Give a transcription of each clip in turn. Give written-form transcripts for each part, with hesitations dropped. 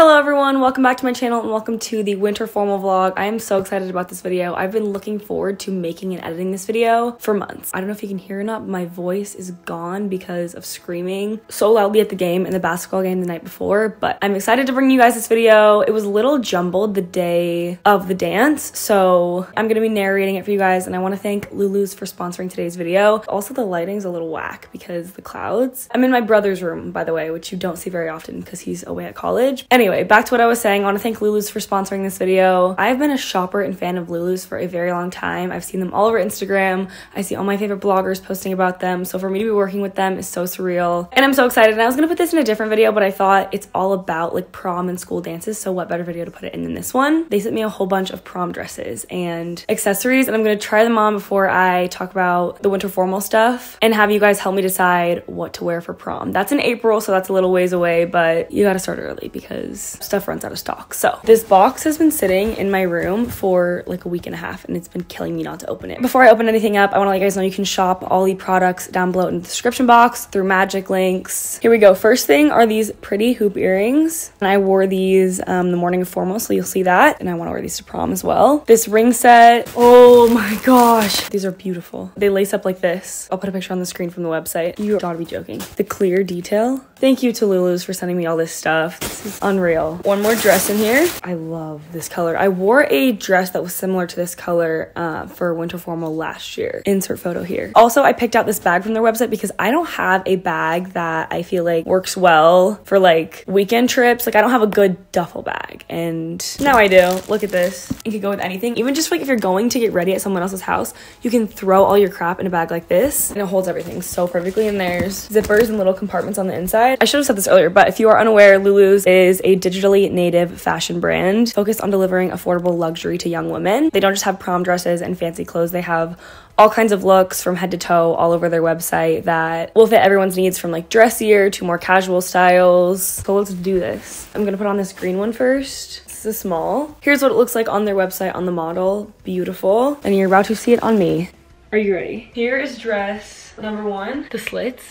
Hello everyone, welcome back to my channel and welcome to the winter formal vlog. I am so excited about this video. I've been looking forward to making and editing this video for months. I don't know if you can hear or not, but my voice is gone because of screaming so loudly at the game and the basketball game the night before, but I'm excited to bring you guys this video. It was a little jumbled the day of the dance, so I'm gonna be narrating it for you guys, and I want to thank Lulu's for sponsoring today's video. Also, the lighting's a little whack because the clouds. I'm in my brother's room, by the way, which you don't see very often because he's away at college. Anyway, back to what I was saying, I want to thank Lulu's for sponsoring this video. I've been a shopper and fan of Lulu's for a very long time. I've seen them all over Instagram. I see all my favorite bloggers posting about them. So for me to be working with them is so surreal. And I'm so excited. And I was going to put this in a different video, but I thought it's all about like prom and school dances. So what better video to put it in than this one? They sent me a whole bunch of prom dresses and accessories, and I'm going to try them on before I talk about the winter formal stuff and have you guys help me decide what to wear for prom. That's in April, so that's a little ways away, but you got to start early because stuff runs out of stock. So this box has been sitting in my room for like a week and a half, and it's been killing me not to open it. Before I open anything up, I want to let you guys know you can shop all the products down below in the description box through magic links. Here we go. First thing are these pretty hoop earrings, and I wore these the morning of formal, so you'll see that, and I want to wear these to prom as well. This ring set, oh my gosh, these are beautiful. They lace up like this. I'll put a picture on the screen from the website. You gotta be joking. The clear detail. Thank you to Lulu's for sending me all this stuff. This is unreal. One more dress in here. I love this color. I wore a dress that was similar to this color for winter formal last year. Insert photo here. Also, I picked out this bag from their website because I don't have a bag that I feel like works well for like weekend trips. Like I don't have a good duffel bag, and now I do. Look at this. It could go with anything. Even just like if you're going to get ready at someone else's house, you can throw all your crap in a bag like this and it holds everything so perfectly. And there's zippers and little compartments on the inside. I should have said this earlier, but if you are unaware, Lulu's is a digitally native fashion brand focused on delivering affordable luxury to young women. They don't just have prom dresses and fancy clothes. They have all kinds of looks from head to toe all over their website that will fit everyone's needs, from like dressier to more casual styles. So let's do this. I'm gonna put on this green one first. This is small. Here's what it looks like on their website on the model. Beautiful. And you're about to see it on me. Are you ready? Here is dress number one, the slits.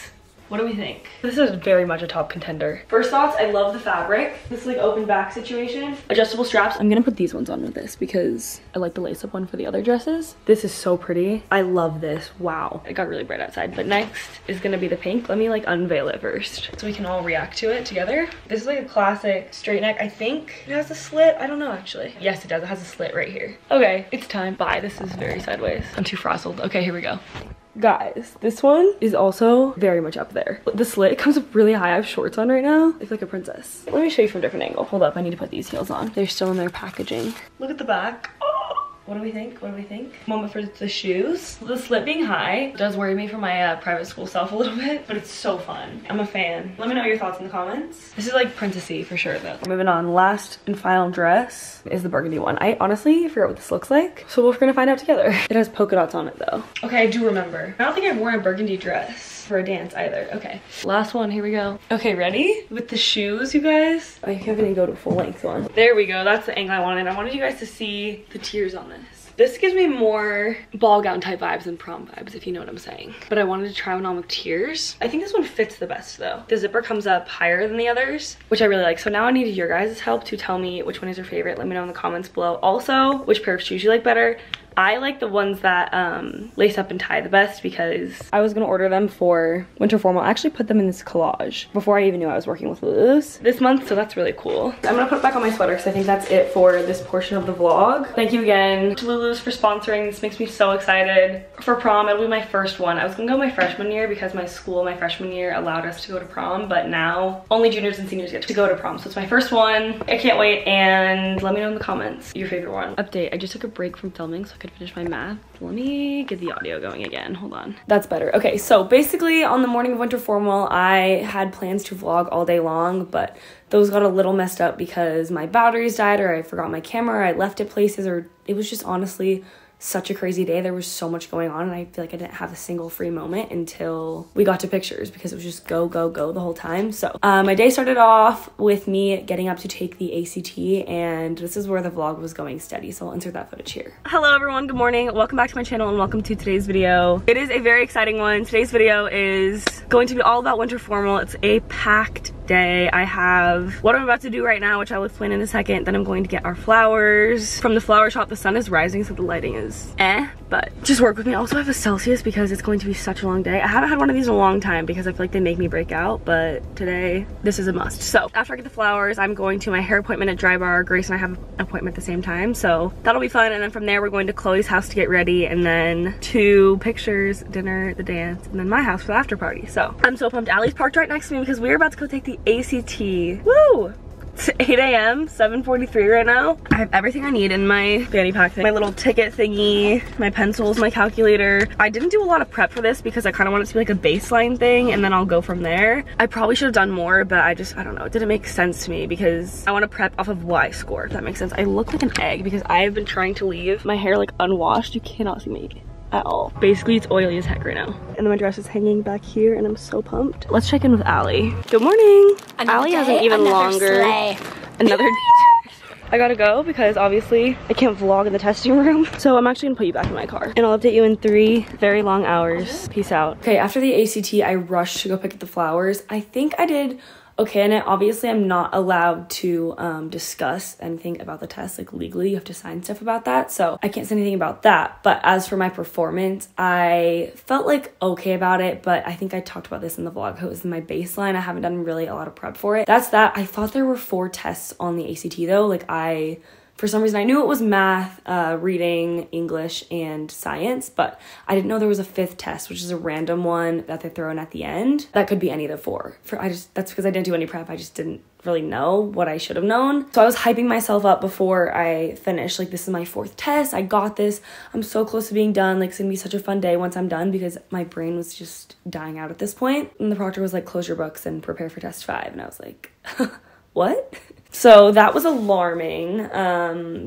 What do we think? This is very much a top contender. First thoughts, I love the fabric. This like open back situation. Adjustable straps. I'm gonna put these ones on with this because I like the lace up one for the other dresses. This is so pretty. I love this. Wow. It got really bright outside, but next is gonna be the pink. Let me like unveil it first so we can all react to it together. This is like a classic straight neck. I think it has a slit. I don't know actually. Yes, it does. It has a slit right here. Okay, it's time. Bye. This is very sideways. I'm too frazzled. Okay, here we go. Guys, this one is also very much up there. The slit comes up really high. I have shorts on right now. I feel like a princess. Let me show you from a different angle. Hold up, I need to put these heels on. They're still in their packaging. Look at the back. Oh, what do we think? What do we think? Moment for the shoes. The slit being high does worry me for my private school self a little bit, but it's so fun. I'm a fan. Let me know your thoughts in the comments. This is like princessy for sure though. Moving on, last and final dress is the burgundy one. I honestly forgot what this looks like, so we're gonna find out together. It has polka dots on it though. Okay, I do remember. I don't think I've worn a burgundy dress for a dance either. Okay, last one, here we go. Okay, ready? With the shoes, you guys. I can't even go to full length one. There we go, that's the angle I wanted. I wanted you guys to see the tears on this. This gives me more ball gown type vibes than prom vibes, if you know what I'm saying. But I wanted to try one on with tears. I think this one fits the best though. The zipper comes up higher than the others, which I really like. So now I need your guys' help to tell me which one is your favorite. Let me know in the comments below. Also, which pair of shoes you like better. I like the ones that lace up and tie the best because I was gonna order them for winter formal. I actually put them in this collage before I even knew I was working with Lulu's this month, so that's really cool. I'm gonna put it back on my sweater because I think that's it for this portion of the vlog. Thank you again to Lulu's for sponsoring. This makes me so excited for prom. It'll be my first one. I was gonna go my freshman year because my school my freshman year allowed us to go to prom, but now only juniors and seniors get to go to prom, so it's my first one. I can't wait, and let me know in the comments your favorite one. Update, I just took a break from filming so I could finish my math. Let me get the audio going again. Hold on. That's better. Okay, so basically on the morning of winter formal, I had plans to vlog all day long, but those got a little messed up because my batteries died, or I forgot my camera, or I left it places, or it was just honestly such a crazy day. There was so much going on, and I feel like I didn't have a single free moment until we got to pictures because it was just go, go, go the whole time. So my day started off with me getting up to take the ACT, and this is where the vlog was going steady, so I'll insert that footage here. Hello everyone, good morning. Welcome back to my channel and welcome to today's video. It is a very exciting one. Today's video is going to be all about winter formal. It's a packed day. I have what I'm about to do right now, which I will explain in a second. Then I'm going to get our flowers from the flower shop. The sun is rising, so the lighting is but just work with me. I also have a Celsius because it's going to be such a long day. I haven't had one of these in a long time because I feel like they make me break out, but today this is a must. So after I get the flowers, I'm going to my hair appointment at Dry Bar. Grace and I have an appointment at the same time, so that'll be fun. And then from there we're going to Chloe's house to get ready, and then to pictures, dinner, the dance, and then my house for the after party. So I'm so pumped. Allie's parked right next to me because we're about to go take the ACT. Woo! It's 8 a.m., 7:43 right now. I have everything I need in my fanny pack thing. My little ticket thingy, my pencils, my calculator. I didn't do a lot of prep for this because I kind of want it to be like a baseline thing, and then I'll go from there. I probably should have done more, but I don't know. It didn't make sense to me because I want to prep off of what I scored, if that makes sense. I look like an egg because I have been trying to leave my hair like unwashed. You cannot see me at all. Basically, it's oily as heck right now. And then my dress is hanging back here, and I'm so pumped. Let's check in with Allie. Good morning. Allie has an even longer sleigh. Another I gotta go because obviously I can't vlog in the testing room. So I'm actually gonna put you back in my car, and I'll update you in 3 very long hours. Peace out. Okay, after the ACT, I rushed to go pick up the flowers. I think I did okay, and obviously I'm not allowed to discuss anything about the test. Like, legally, you have to sign stuff about that, so I can't say anything about that. But as for my performance, I felt like okay about it, but I think I talked about this in the vlog. It was my baseline. I haven't done really a lot of prep for it. That's that. I thought there were 4 tests on the ACT, though. Like, for some reason, I knew it was math, reading, English, and science, but I didn't know there was a 5th test, which is a random one that they throw in at the end. That could be any of the 4. That's because I didn't do any prep. I just didn't really know what I should have known. So I was hyping myself up before I finished. Like, this is my 4th test. I got this. I'm so close to being done. Like, it's gonna be such a fun day once I'm done, because my brain was just dying out at this point. And the proctor was like, close your books and prepare for test 5. And I was like, what? So that was alarming,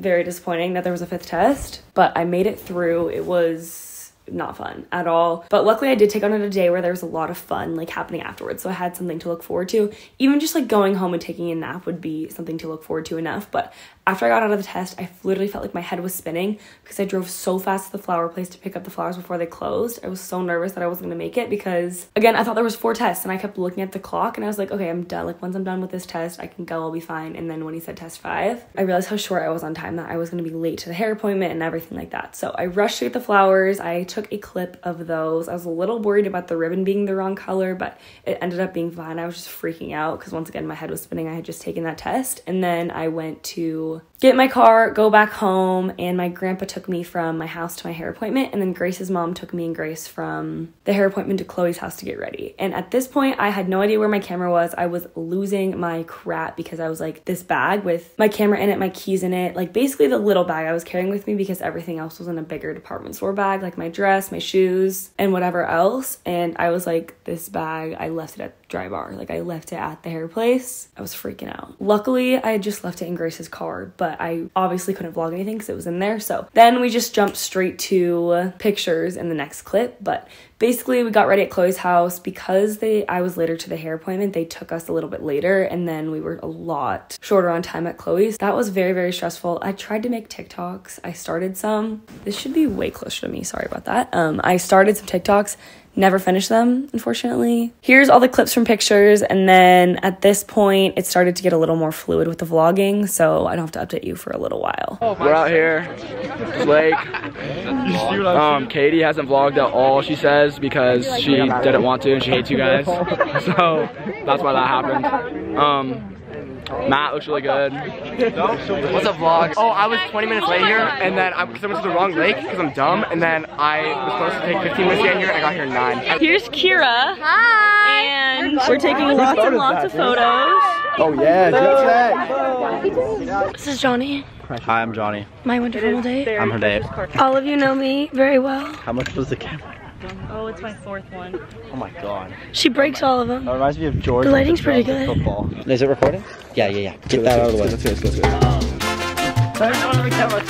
very disappointing that there was a 5th test, but I made it through. It was not fun at all, but luckily I did take on it a day where there was a lot of fun like happening afterwards, so I had something to look forward to. Even just like going home and taking a nap would be something to look forward to enough, but after I got out of the test, I literally felt like my head was spinning because I drove so fast to the flower place to pick up the flowers before they closed. I was so nervous that I wasn't gonna make it because, again, I thought there was 4 tests, and I kept looking at the clock and I was like, okay, I'm done. Like, once I'm done with this test, I can go, I'll be fine. And then when he said test 5, I realized how short I was on time, that I was gonna be late to the hair appointment and everything like that. So I rushed to get the flowers. I took a clip of those. I was a little worried about the ribbon being the wrong color, but it ended up being fine. I was just freaking out because, once again, my head was spinning. I had just taken that test, and then I went to get in my car, go back home, and my grandpa took me from my house to my hair appointment, and then Grace's mom took me and Grace from the hair appointment to Chloe's house to get ready. And at this point, I had no idea where my camera was. I was losing my crap because I was like, this bag with my camera in it, my keys in it, like basically the little bag I was carrying with me because everything else was in a bigger department store bag, like my dress, my shoes, and whatever else. And I was like, this bag, I left it at Dry Bar. Like, I left it at the hair place. I was freaking out. Luckily, I had just left it in Grace's car, but I obviously couldn't vlog anything because it was in there. So then we just jumped straight to pictures in the next clip. But basically, we got ready at Chloe's house because I was later to the hair appointment. They took us a little bit later, and then we were a lot shorter on time at Chloe's. That was very, very stressful. I tried to make TikToks. I started some. This should be way closer to me. Sorry about that. I started some TikToks. Never finished them, unfortunately. Here's all the clips from pictures, and then at this point, it started to get a little more fluid with the vlogging, so I don't have to update you for a little while. We're out here. Blake, Katie hasn't vlogged at all, she says, because she didn't want to and she hates you guys. So that's why that happened. Matt looks really good. What's up, vlogs? Oh, I was 20 minutes late here, and then because I went to the wrong lake because I'm dumb, and then I was supposed to take 15 minutes to get here, and I got here at 9. Here's Kira. Hi. And we're taking lots and lots of photos. Oh yeah, do that. This is Johnny. Hi, I'm Johnny. My wonderful Dave. I'm her Dave. All of you know me very well. How much was the camera? Oh, it's my 4th one. Oh my god. She breaks all of them. That reminds me of George. The lighting's pretty good. Football. Is it recording? Yeah. Get that out of the way. Let's go. Turn on the camera.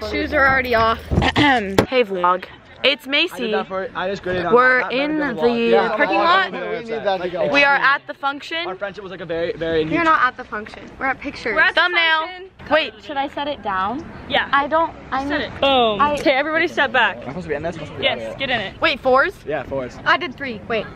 Go. Shoes are already off. Hey vlog. It's Macy. We're in the parking lot. We are at the function. Our friendship was like a very. We're not at the function. We're at pictures. We're at thumbnail. Wait, should I set it down? Yeah. I set it. Boom. Okay, everybody step back. Am I supposed to be in this? Yes, get in it. Wait, fours? Yeah, fours. I did three. Wait.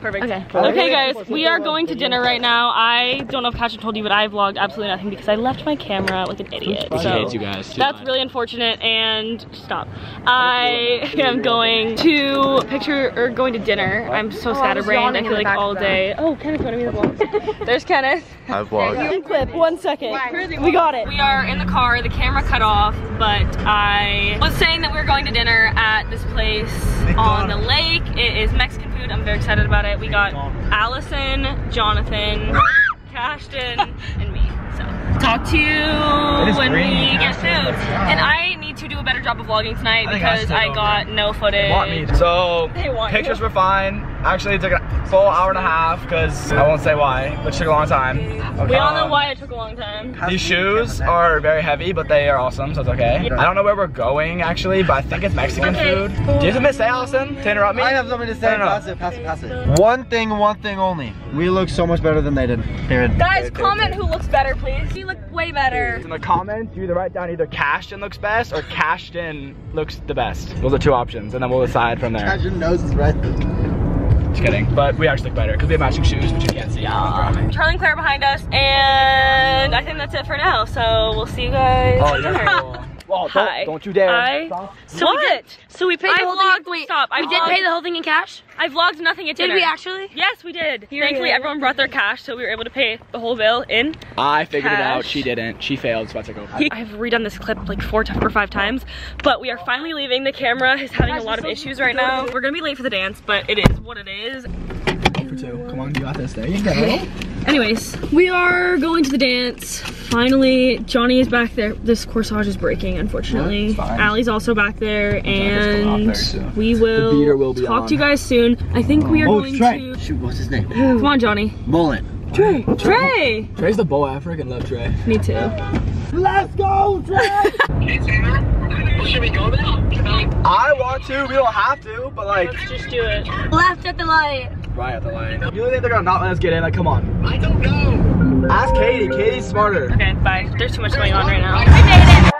Perfect. Okay. Okay, guys, we are going to dinner right now. I don't know if Katrin told you, but I vlogged absolutely nothing because I left my camera like an idiot. So that's really unfortunate. And stop. I am going to going to dinner. I'm so scatterbrained. I feel like all day. Oh, Kenneth wanted me to vlog. There's Kenneth. I vlogged. Clip. 1 second. We got it. We are in the car. The camera cut off, but I was saying that we were going to dinner at this place on the lake. It is Mexican food. I'm very excited about it. We got Allison, Jonathan, Cashton, and me. So talk to you when we get food. And I need to do a better job of vlogging tonight because I got no footage. So pictures were fine. Actually, it took a full hour and a half because I won't say why, but it took a long time. Okay. We all know why it took a long time. These shoes are very heavy, but they are awesome, so it's okay. Yeah. I don't know where we're going actually, but I think it's Mexican food. Do you have something to say, Allison? To interrupt me? I have something to say. No. Pass it, pass it, pass it. One thing only. We look so much better than they did. Period. Guys, comment who looks better, please. You look way better. In the comments, you either write down either Cashton looks best or Cashton looks the best. Those are two options, and then we'll decide from there. Cashton knows his right. Just kidding, but we actually look better because we have matching shoes, which you can't see. Charlie and Claire behind us, and I think that's it for now. So we'll see you guys. Oh, yeah. Well, don't you dare. So we paid the whole thing. Wait, stop. We did pay the whole thing in cash? I vlogged nothing at dinner. Did we actually? Yes, we did. Thankfully, everyone brought their cash, so we were able to pay the whole bill in I figured it out. She didn't. She failed. So I took over. I've redone this clip like 4 or 5 times, but we are finally leaving. The camera is having a lot of issues right now. We're going to be late for the dance, but it is what it is. For two. Come on, you got this. There you go. Anyways, we are going to the dance. Finally, Johnny is back there. This corsage is breaking, unfortunately. Allie's also back there, and we will talk to you guys soon. I think we are going to... Shoot, what's his name? Come on, Johnny. Mullet. Trey. Trey. Trey's the boy. I freaking love Trey. Me too. Let's go, Trey. Should we go now? I want to, we don't have to, but like... Let's just do it. Left at the light. Right at the light. You think they're gonna not let us get in? Like, come on. I don't know. Ask Katie. Katie's smarter. Okay, bye. There's too much going on right now. We made it.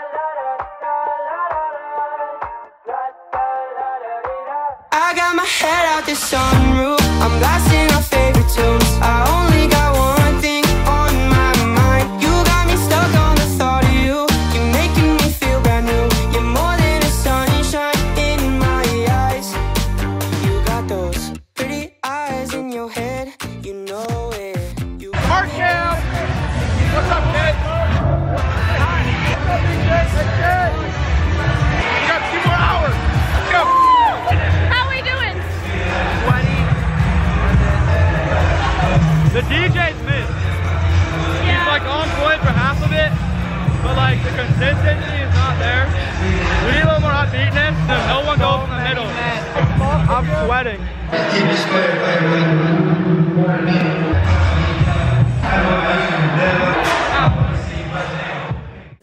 I got my head out the sunroof. I'm blasting our favorite tunes. I only got one. The DJ's missed. Yeah. He's like on point for half of it, but like the consistency is not there. We need a little more upbeatness. There's no one goes in the middle. I'm sweating.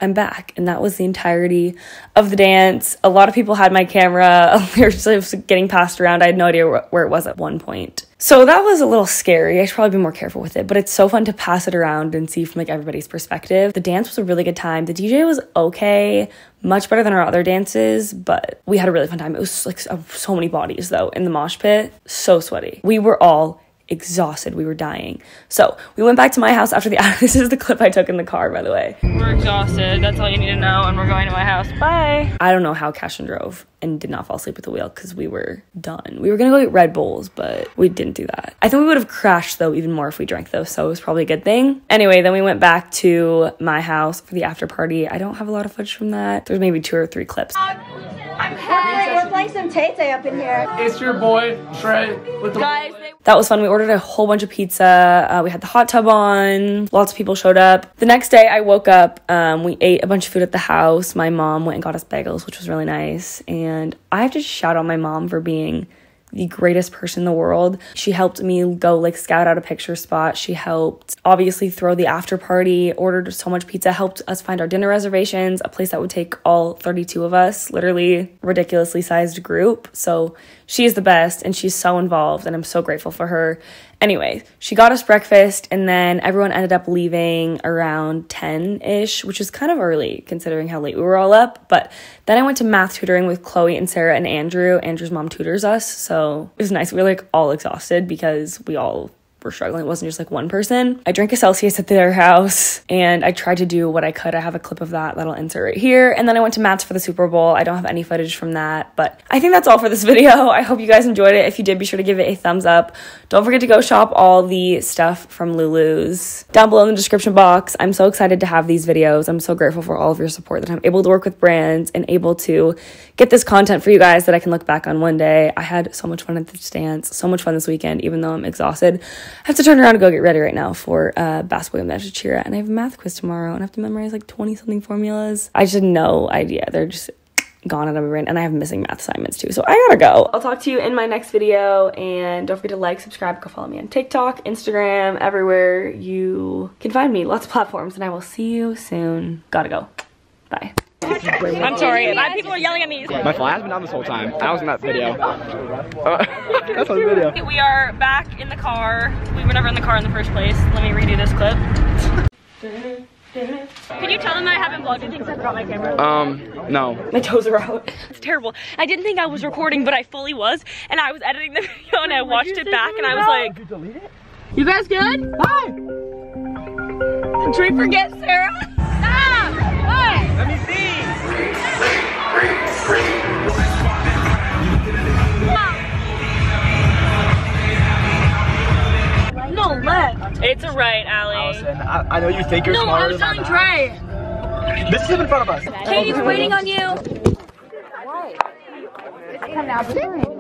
I'm back, and that was the entirety of the dance. A lot of people had my camera. They were just getting passed around. I had no idea where it was at one point. So that was a little scary. I should probably be more careful with it, but it's so fun to pass it around and see from like everybody's perspective. The dance was a really good time. The DJ was okay, much better than our other dances, but we had a really fun time. It was like so many bodies though in the mosh pit, so sweaty. We were all exhausted. We were dying. So we went back to my house after the hour. This is the clip I took in the car, by the way. We're exhausted. That's all you need to know. And we're going to my house. Bye. I don't know how Cashton drove and did not fall asleep at the wheel because we were done. We were going to go get Red Bulls, but we didn't do that. I think we would have crashed though even more if we drank those. So it was probably a good thing. Anyway, then we went back to my house for the after party. I don't have a lot of footage from that. There's maybe 2 or 3 clips. Hey, we're playing some Tay-Tay up in here. It's your boy, Trey. Guys, that was fun. We ordered a whole bunch of pizza. We had the hot tub on. Lots of people showed up. The next day, I woke up. We ate a bunch of food at the house. My mom went and got us bagels, which was really nice. And I have to shout out my mom for being the greatest person in the world. She helped me go like scout out a picture spot. She helped obviously throw the after party, ordered so much pizza, helped us find our dinner reservations, a place that would take all 32 of us, literally ridiculously sized group. So she is the best and she's so involved and I'm so grateful for her. Anyway, she got us breakfast and then everyone ended up leaving around 10-ish, which is kind of early considering how late we were all up. But then I went to math tutoring with Chloe and Sarah and Andrew. Andrew's mom tutors us, so it was nice. We were like all exhausted because we all were struggling. It wasn't just like one person. I drank a Celsius at their house and I tried to do what I could. I have a clip of that'll insert right here. And then I went to Matt's for the Super Bowl. I don't have any footage from that, but I think that's all for this video. I hope you guys enjoyed it. If you did, be sure to give it a thumbs up. Don't forget to go shop all the stuff from Lulu's down below in the description box. I'm so excited to have these videos. I'm so grateful for all of your support that I'm able to work with brands and able to get this content for you guys that I can look back on one day. I had so much fun at the stands, so much fun this weekend, even though I'm exhausted. I have to turn around and go get ready right now for basketball game match cheer, and I have a math quiz tomorrow and I have to memorize like 20-something formulas. I just had no idea. They're just gone out of my brain, and I have missing math assignments too, so I gotta go. I'll talk to you in my next video, and don't forget to like, subscribe, go follow me on TikTok, Instagram, everywhere you can find me, lots of platforms, and I will see you soon. Gotta go. Bye. I'm sorry, a lot of people are yelling at me. My fly has been down this whole time. I was in that video. That's on video. We are back in the car. We were never in the car in the first place. Let me redo this clip. Can you tell them I haven't vlogged anything since I brought my camera? No. My toes are out. It's terrible. I didn't think I was recording, but I fully was. And I was editing the video and I watched it back and I was like, delete it? You guys good? Hi! Did we forget Sarah? Stop! What? Let me see! No left. It's a right, Allie. Allison, I know you think you're smarter than that. No, I was telling Dre. This is in front of us. Katie's waiting on you. Why? It's coming out.